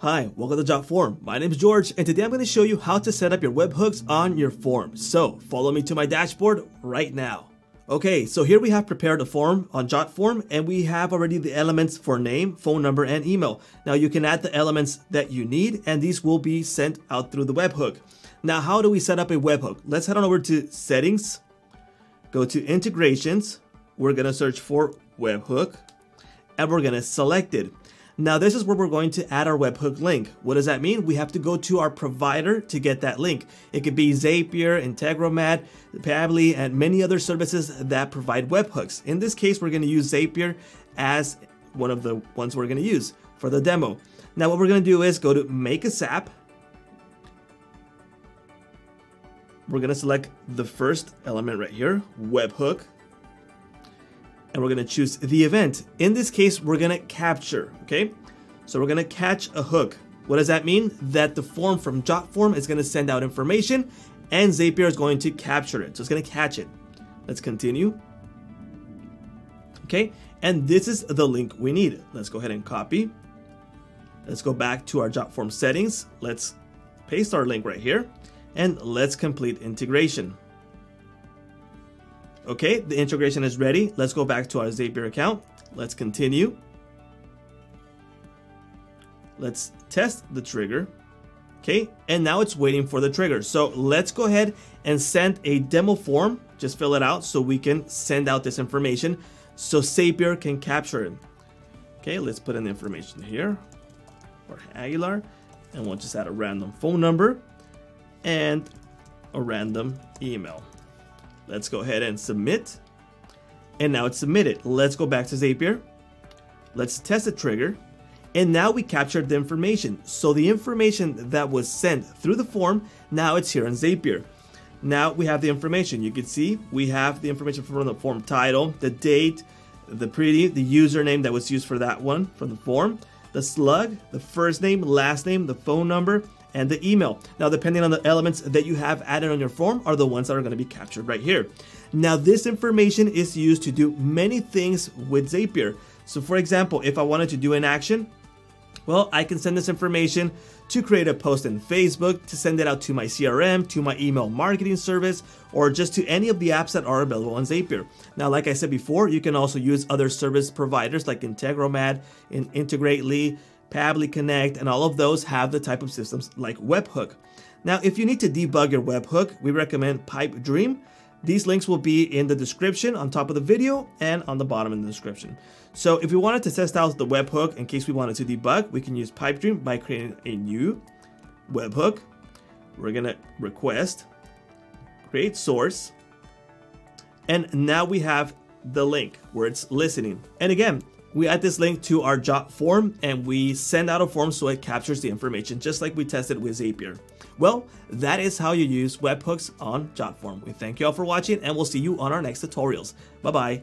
Hi, welcome to JotForm. My name is George, and today I'm going to show you how to set up your webhooks on your form. So follow me to my dashboard right now. Okay, so here we have prepared a form on JotForm, and we have already the elements for name, phone number, and email. Now you can add the elements that you need, and these will be sent out through the webhook. Now, how do we set up a webhook? Let's head on over to Settings, go to Integrations. We're going to search for webhook, and we're going to select it. Now this is where we're going to add our webhook link. What does that mean? We have to go to our provider to get that link. It could be Zapier, Integromat, Pabbly, and many other services that provide webhooks. In this case, we're going to use Zapier as one of the ones we're going to use for the demo. Now what we're going to do is go to Make a Zap. We're going to select the first element right here, webhook. And we're going to choose the event. In this case, we're going to capture, okay? So we're going to catch a hook. What does that mean? That the form from JotForm is going to send out information and Zapier is going to capture it. So it's going to catch it. Let's continue. Okay, and this is the link we need. Let's go ahead and copy. Let's go back to our JotForm settings. Let's paste our link right here and let's complete integration. Okay, the integration is ready. Let's go back to our Zapier account. Let's continue. Let's test the trigger. Okay, and now it's waiting for the trigger. So let's go ahead and send a demo form. Just fill it out so we can send out this information so Zapier can capture it. Okay, let's put in the information here for Aguilar, and we'll just add a random phone number and a random email. Let's go ahead and submit. And now it's submitted. Let's go back to Zapier. Let's test the trigger. And now we captured the information. So the information that was sent through the form, now it's here in Zapier. Now we have the information. You can see we have the information from the form title, the date, the username that was used for that one from the form, the slug, the first name, last name, the phone number, and the email. Now, depending on the elements that you have added on your form are the ones that are going to be captured right here. Now, this information is used to do many things with Zapier. So for example, if I wanted to do an action, well, I can send this information to create a post in Facebook, to send it out to my CRM, to my email marketing service, or just to any of the apps that are available on Zapier. Now, like I said before, you can also use other service providers like Integromat, Integrately, Pabbly Connect, and all of those have the type of systems like webhook. Now, if you need to debug your webhook, we recommend Pipe Dream. These links will be in the description on top of the video and on the bottom in the description. So if we wanted to test out the webhook in case we wanted to debug, we can use Pipe Dream by creating a new webhook. We're going to request, create source, and now we have the link where it's listening. And again, we add this link to our JotForm and we send out a form so it captures the information just like we tested with Zapier. Well, that is how you use webhooks on JotForm. We thank you all for watching and we'll see you on our next tutorials. Bye-bye.